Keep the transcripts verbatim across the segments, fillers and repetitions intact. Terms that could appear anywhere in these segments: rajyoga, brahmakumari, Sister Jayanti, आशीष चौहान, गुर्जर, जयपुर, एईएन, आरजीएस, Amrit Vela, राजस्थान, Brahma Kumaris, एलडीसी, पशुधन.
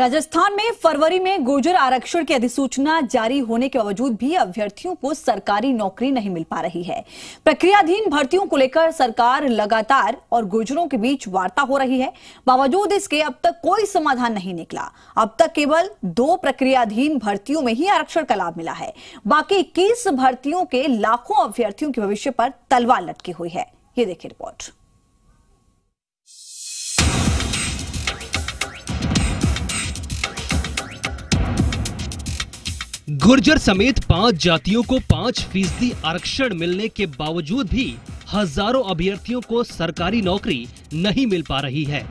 राजस्थान में फरवरी में गुर्जर आरक्षण की अधिसूचना जारी होने के बावजूद भी अभ्यर्थियों को सरकारी नौकरी नहीं मिल पा रही है। प्रक्रियाधीन भर्तियों को लेकर सरकार लगातार और गुर्जरों के बीच वार्ता हो रही है। बावजूद इसके अब तक कोई समाधान नहीं निकला। अब तक केवल दो प्रक्रियाधीन भर्तियों में ही आरक्षण का लाभ मिला है। बाकी इक्कीस भर्तियों के लाखों अभ्यर्थियों के भविष्य पर तलवार लटकी हुई है। ये देखिए रिपोर्ट। गुर्जर समेत पांच जातियों को पांच फीसदी आरक्षण मिलने के बावजूद भी हजारों अभ्यर्थियों को सरकारी नौकरी नहीं मिल पा रही है।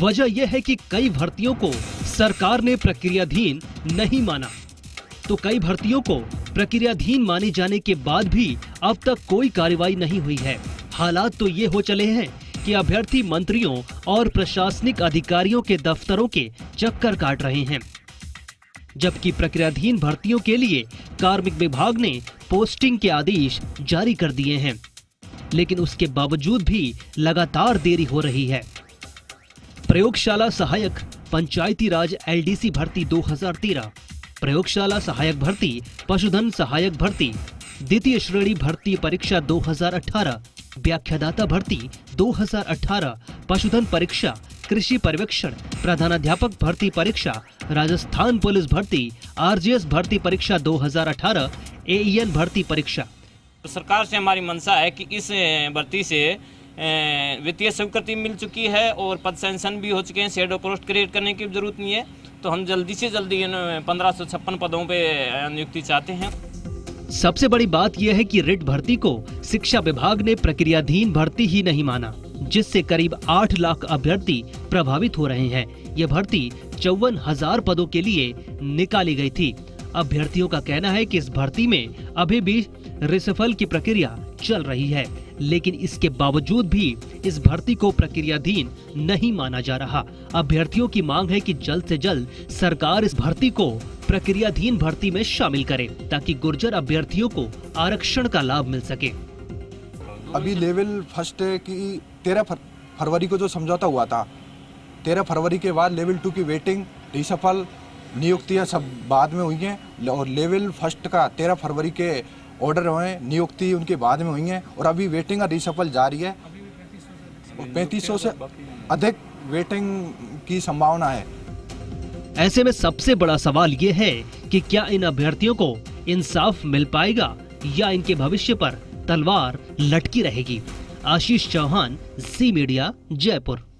वजह यह है कि कई भर्तियों को सरकार ने प्रक्रियाधीन नहीं माना, तो कई भर्तियों को प्रक्रियाधीन माने जाने के बाद भी अब तक कोई कार्रवाई नहीं हुई है। हालात तो ये हो चले हैं कि अभ्यर्थी मंत्रियों और प्रशासनिक अधिकारियों के दफ्तरों के चक्कर काट रहे हैं, जबकि प्रक्रियाधीन भर्तियों के लिए कार्मिक विभाग ने पोस्टिंग के आदेश जारी कर दिए हैं, लेकिन उसके बावजूद भी लगातार देरी हो रही है। प्रयोगशाला सहायक पंचायती राज एलडीसी भर्ती दो हजार तेरह, प्रयोगशाला सहायक भर्ती पशुधन सहायक भर्ती द्वितीय श्रेणी भर्ती परीक्षा दो हजार अठारह, व्याख्यादाता भर्ती दो हजार अठारह, पशुधन परीक्षा, कृषि पर्यवेक्षण, प्रधानाध्यापक भर्ती परीक्षा, राजस्थान पुलिस भर्ती, आरजीएस भर्ती परीक्षा दो हजार अठारह, एईएन भर्ती परीक्षा। सरकार से हमारी मंशा है कि इस भर्ती से वित्तीय स्वीकृति मिल चुकी है और पद सेंशन भी हो चुके हैं। शैडो पोस्ट क्रिएट करने की जरूरत नहीं है, तो हम जल्दी से जल्दी इन पंद्रह सौ छप्पन पदों पर नियुक्ति चाहते हैं। सबसे बड़ी बात यह है कि रिट भर्ती को शिक्षा विभाग ने प्रक्रियाधीन भर्ती ही नहीं माना, जिससे करीब आठ लाख अभ्यर्थी प्रभावित हो रहे हैं। यह भर्ती चौवन हजार पदों के लिए निकाली गई थी। अभ्यर्थियों का कहना है कि इस भर्ती में अभी भी रिसफल की प्रक्रिया चल रही है, लेकिन इसके बावजूद भी इस भर्ती को प्रक्रियाधीन नहीं माना जा रहा। अभ्यर्थियों की मांग है कि जल्द से जल्द सरकार इस भर्ती को प्रक्रियाधीन भर्ती में शामिल करे, ताकि गुर्जर अभ्यर्थियों को आरक्षण का लाभ मिल सके। अभी लेवल फर्स्ट की तेरह फरवरी को जो समझौता हुआ था, तेरह फरवरी के बाद लेवल टू की वेटिंग, रिसफल, नियुक्तियां सब बाद में हुई हैं और लेवल फर्स्ट का तेरह फरवरी के ऑर्डर हुए, नियुक्ति उनके बाद में हुई हैं और अभी वेटिंग और रिसफल जारी है और पैंतीस सौ से अधिक वेटिंग की संभावना है। ऐसे में सबसे बड़ा सवाल ये है कि क्या इन अभ्यर्थियों को इंसाफ मिल पाएगा या इनके भविष्य पर तलवार लटकी रहेगी। आशीष चौहान, जी मीडिया, जयपुर।